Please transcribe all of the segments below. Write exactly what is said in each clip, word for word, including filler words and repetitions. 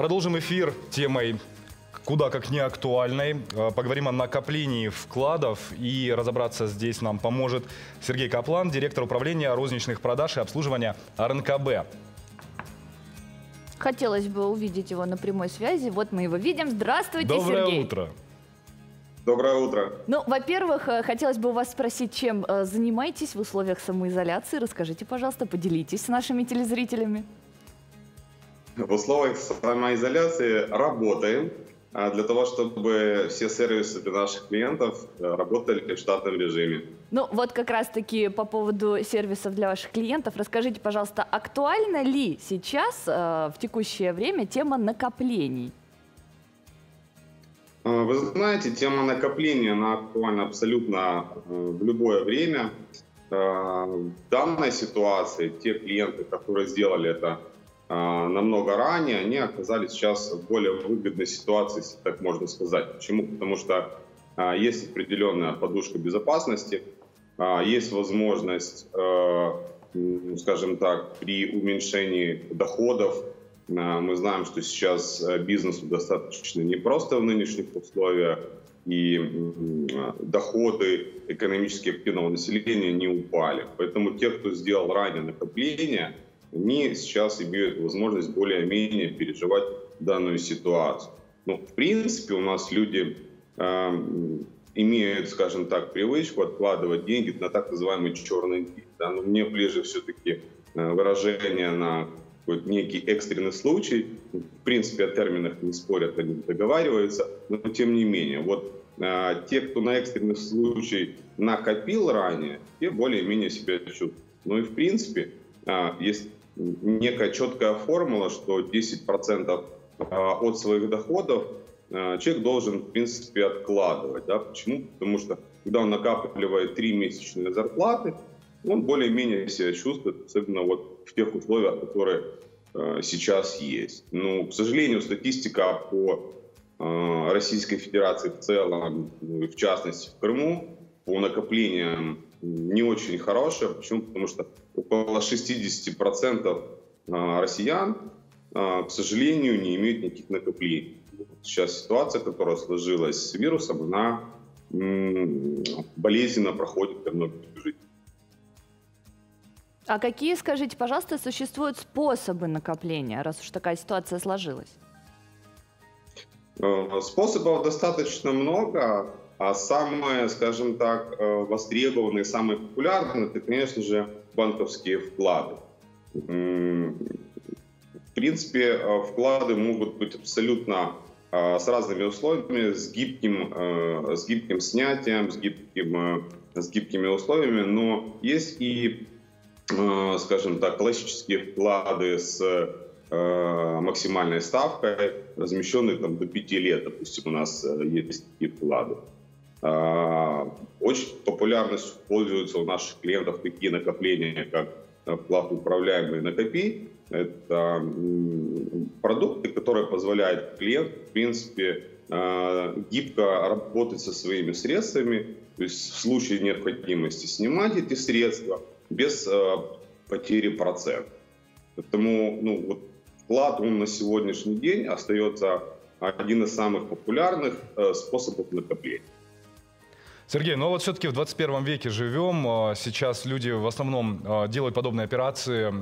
Продолжим эфир темой куда как не актуальной. Поговорим о накоплении вкладов, и разобраться здесь нам поможет Сергей Каплан, директор управления розничных продаж и обслуживания эр эн ка бэ. Хотелось бы увидеть его на прямой связи. Вот мы его видим. Здравствуйте, Доброе Сергей. Доброе утро. Доброе утро. Ну, во-первых, хотелось бы у вас спросить, чем занимаетесь в условиях самоизоляции. Расскажите, пожалуйста, поделитесь с нашими телезрителями. В условиях самоизоляции работаем для того, чтобы все сервисы для наших клиентов работали в штатном режиме. Ну, вот как раз-таки по поводу сервисов для ваших клиентов. Расскажите, пожалуйста, актуальна ли сейчас в текущее время тема накоплений? Вы знаете, тема накопления, она актуальна абсолютно в любое время. В данной ситуации те клиенты, которые сделали это намного ранее, они оказались сейчас в более выгодной ситуации, если так можно сказать. Почему? Потому что есть определенная подушка безопасности, есть возможность, скажем так, при уменьшении доходов. Мы знаем, что сейчас бизнесу достаточно непросто в нынешних условиях, и доходы экономически активного населения не упали. Поэтому те, кто сделал ранее накопление, они сейчас имеют возможность более-менее переживать данную ситуацию. Ну, в принципе, у нас люди э, имеют, скажем так, привычку откладывать деньги на так называемый черный день. Да? Но мне ближе все-таки выражение на вот некий экстренный случай. В принципе, о терминах не спорят, они договариваются, но тем не менее. Вот э, те, кто на экстренный случай накопил ранее, те более-менее себя чувствуют. Ну и в принципе... Есть некая четкая формула, что десять процентов от своих доходов человек должен, в принципе, откладывать. Да? Почему? Потому что, когда он накапливает три месячные зарплаты, он более-менее себя чувствует, особенно вот в тех условиях, которые сейчас есть. Но, к сожалению, статистика по Российской Федерации в целом, в частности в Крыму, по накоплениям не очень хорошая. Почему? Потому что около шестьдесят процентов россиян, к сожалению, не имеют никаких накоплений. Сейчас ситуация, которая сложилась с вирусом, она болезненно проходит для многих людей. А какие, скажите, пожалуйста, существуют способы накопления, раз уж такая ситуация сложилась? Способов достаточно много. А самые, скажем так, востребованные, самые популярные, это, конечно же, банковские вклады. В принципе, вклады могут быть абсолютно с разными условиями, с гибким, с гибким снятием, с, гибким, с гибкими условиями, но есть и, скажем так, классические вклады с максимальной ставкой, размещенные там до пяти лет, допустим, у нас есть такие вклады. Очень популярностью пользуются у наших клиентов такие накопления, как вклад управляемый «Накопи». Это продукты, которые позволяют клиенту, в принципе, гибко работать со своими средствами, то есть в случае необходимости снимать эти средства без потери процента. Поэтому ну, вот вклад он на сегодняшний день остается один из самых популярных способов накопления. Сергей, ну вот все-таки в двадцать первом веке живем, сейчас люди в основном делают подобные операции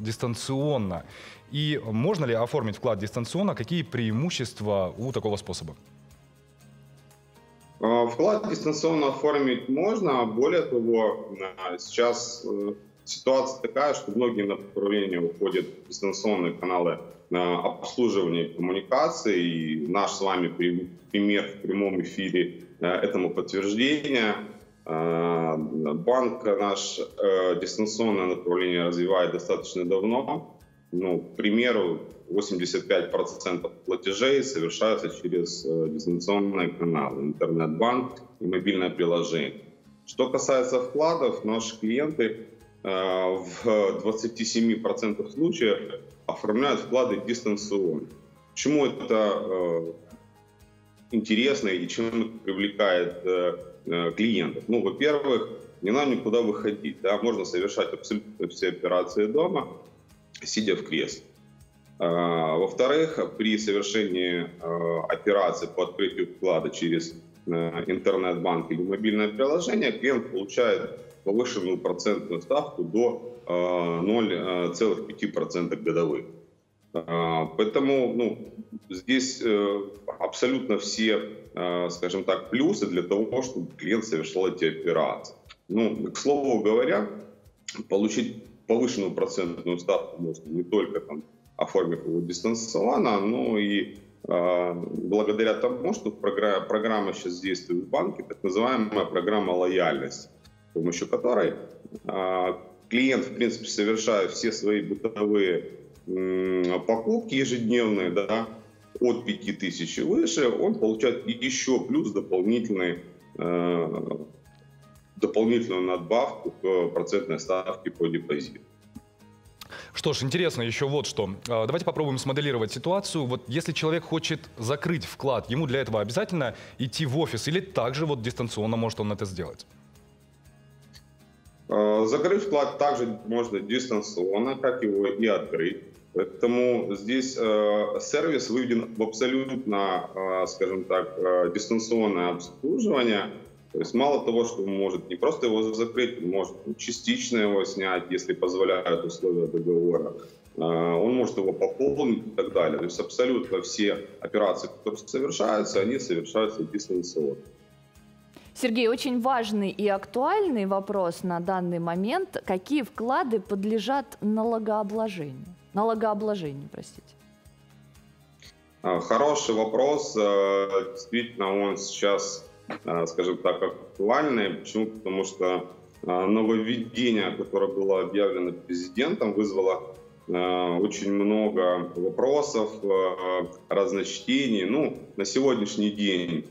дистанционно. И можно ли оформить вклад дистанционно? Какие преимущества у такого способа? Вклад дистанционно оформить можно, более того, сейчас ситуация такая, что многие направления уходят в дистанционные каналы обслуживания коммуникации, и наш с вами пример в прямом эфире этому подтверждение. Банк наш дистанционное направление развивает достаточно давно. Ну, к примеру, восемьдесят пять процентов платежей совершаются через дистанционные каналы, интернет-банк и мобильное приложение. Что касается вкладов, наши клиенты в двадцати семи процентах случаев оформляют вклады дистанционно. Почему это интересно и чем это привлекает э, клиентов? Ну, во-первых, не надо никуда выходить. Да? Можно совершать абсолютно все операции дома, сидя в кресле. Во-вторых, при совершении операции по открытию вклада через интернет-банк или мобильное приложение клиент получает повышенную процентную ставку до ноль целых пяти десятых процента годовых. Поэтому ну, здесь абсолютно все, скажем так, плюсы для того, чтобы клиент совершал эти операции. Ну, к слову говоря, получить повышенную процентную ставку можно не только там, оформив его дистанционно, но и э, благодаря тому, что программа, программа сейчас действует в банке, так называемая программа лояльности, с помощью которой э, клиент, в принципе, совершая все свои бытовые покупки ежедневные, да, от пяти тысяч и выше, он получает еще плюс дополнительный, э, дополнительную надбавку к процентной ставке по депозиту. Что ж, интересно еще вот что. Давайте попробуем смоделировать ситуацию. Вот если человек хочет закрыть вклад, ему для этого обязательно идти в офис или также вот дистанционно может он это сделать? Закрыть вклад также можно дистанционно, как его и открыть. Поэтому здесь сервис выведен в абсолютно, скажем так, дистанционное обслуживание. То есть мало того, что он может не просто его закрыть, он может частично его снять, если позволяют условия договора. Он может его пополнить и так далее. То есть абсолютно все операции, которые совершаются, они совершаются дистанционно. Сергей, очень важный и актуальный вопрос на данный момент. Какие вклады подлежат налогообложению? Налогообложению, простите. Хороший вопрос. Действительно, он сейчас, скажем так, актуальный. Почему? Потому что нововведение, которое было объявлено президентом, вызвало очень много вопросов, разночтений. Ну, на сегодняшний день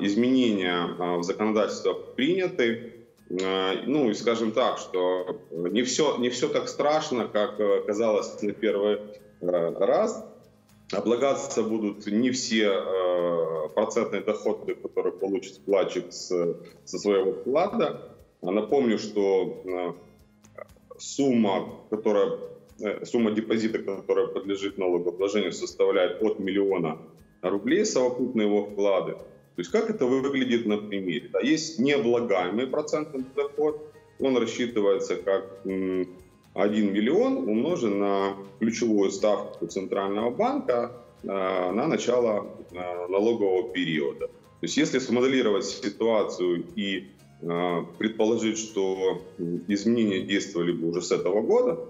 изменения в законодательство приняты. Ну и скажем так, что не все, не все так страшно, как казалось на первый раз. Облагаться будут не все процентные доходы, которые получит вкладчик со своего вклада. Напомню, что сумма, которая, сумма депозита, которая подлежит налогообложению, составляет от миллиона рублей, совокупные его вклады. То есть как это выглядит на примере? Да, есть необлагаемый процентный доход, он рассчитывается как один миллион умножен на ключевую ставку Центрального банка на начало налогового периода. То есть если смоделировать ситуацию и предположить, что изменения действовали бы уже с этого года,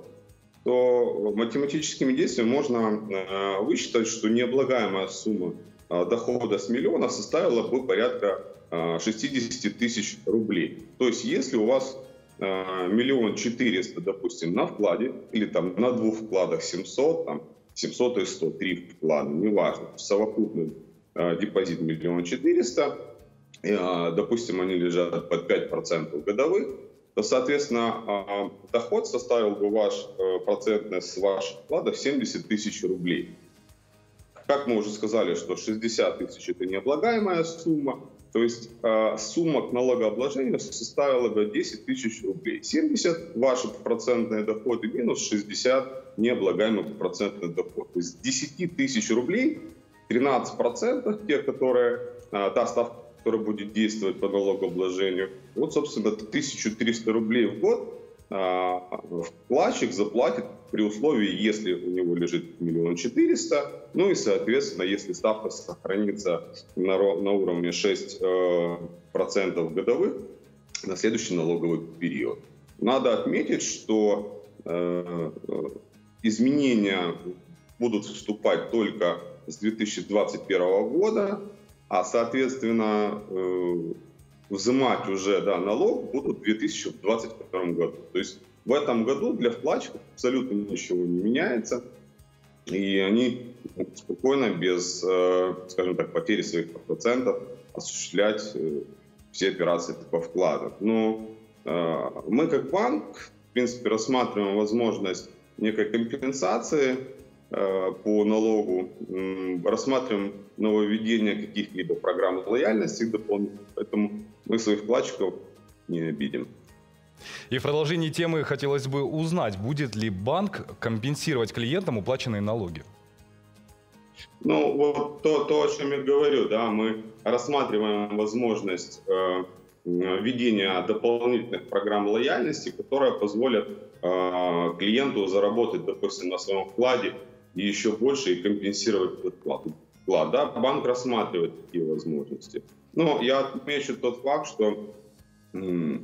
то математическими действиями можно высчитать, что необлагаемая сумма дохода с миллиона составила бы порядка шестидесяти тысяч рублей. То есть если у вас миллион четыреста, допустим, на вкладе, или там на двух вкладах семьсот, там семьсот и сто, три вклада, неважно, совокупный депозит миллион четыреста, допустим, они лежат под пять процентов годовых, то, соответственно, доход составил бы ваш процентный с ваших вкладов семьдесят тысяч рублей. Как мы уже сказали, что шестьдесят тысяч – это необлагаемая сумма, то есть э, сумма к налогообложению составила бы десять тысяч рублей. семьдесят – ваши процентные доходы минус шестьдесят – необлагаемый процентный доход. То есть десять тысяч рублей, тринадцать процентов, те, которые, э, та ставка, которая будет действовать по налогообложению, вот, собственно, тысячу триста рублей в год э, вкладчик заплатит, при условии, если у него лежит миллион четыреста, ну и, соответственно, если ставка сохранится на, на уровне шести процентов годовых на следующий налоговый период. Надо отметить, что э, изменения будут вступать только с две тысячи двадцать первого года, а, соответственно, э, взимать уже да, налог будут в две тысячи двадцать втором году. То есть в этом году для вкладчиков абсолютно ничего не меняется, и они спокойно, без, скажем так, потери своих процентов, осуществлять все операции по вкладам. Но мы как банк, в принципе, рассматриваем возможность некой компенсации по налогу, рассматриваем нововведение каких-либо программ лояльности дополнительно, поэтому мы своих вкладчиков не обидим. И в продолжении темы хотелось бы узнать, будет ли банк компенсировать клиентам уплаченные налоги? Ну, вот то, то, о чем я говорю, да, мы рассматриваем возможность э, введения дополнительных программ лояльности, которые позволят э, клиенту заработать, допустим, на своем вкладе и еще больше и компенсировать этот вклад. Да, банк рассматривает такие возможности. Но я отмечу тот факт, что э,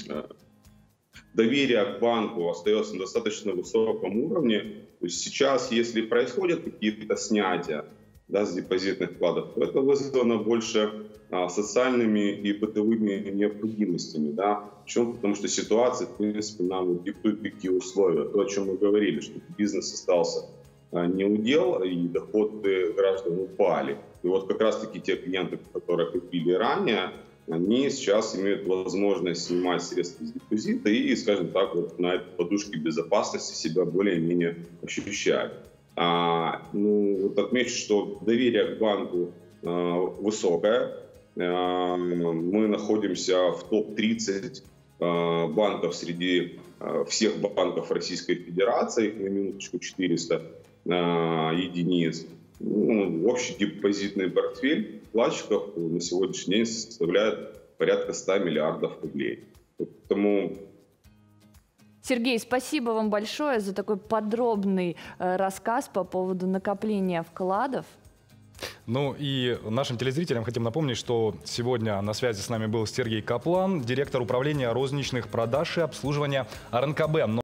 доверие к банку остается на достаточно высоком уровне. То есть сейчас, если происходят какие-то снятия, да, с депозитных вкладов, то это вызвано больше а, социальными и бытовыми необходимостими. Да? Почему? Потому что ситуация, в принципе, нам диктует такие условия. То, о чем мы говорили, что бизнес остался а, не удел, и доходы граждан упали. И вот как раз-таки те клиенты, которые купили ранее, они сейчас имеют возможность снимать средства с депозита и, скажем так, вот на этой подушке безопасности себя более-менее ощущают. А, ну, вот отмечу, что доверие к банку а, высокое. А, мы находимся в топ тридцать а, банков среди а, всех банков Российской Федерации, на минуточку четыреста а, единиц. Ну, общий депозитный портфель вкладчиков на сегодняшний день составляет порядка ста миллиардов рублей. Поэтому... Сергей, спасибо вам большое за такой подробный рассказ по поводу накопления вкладов. Ну и нашим телезрителям хотим напомнить, что сегодня на связи с нами был Сергей Каплан, директор управления розничных продаж и обслуживания эр эн ка бэ.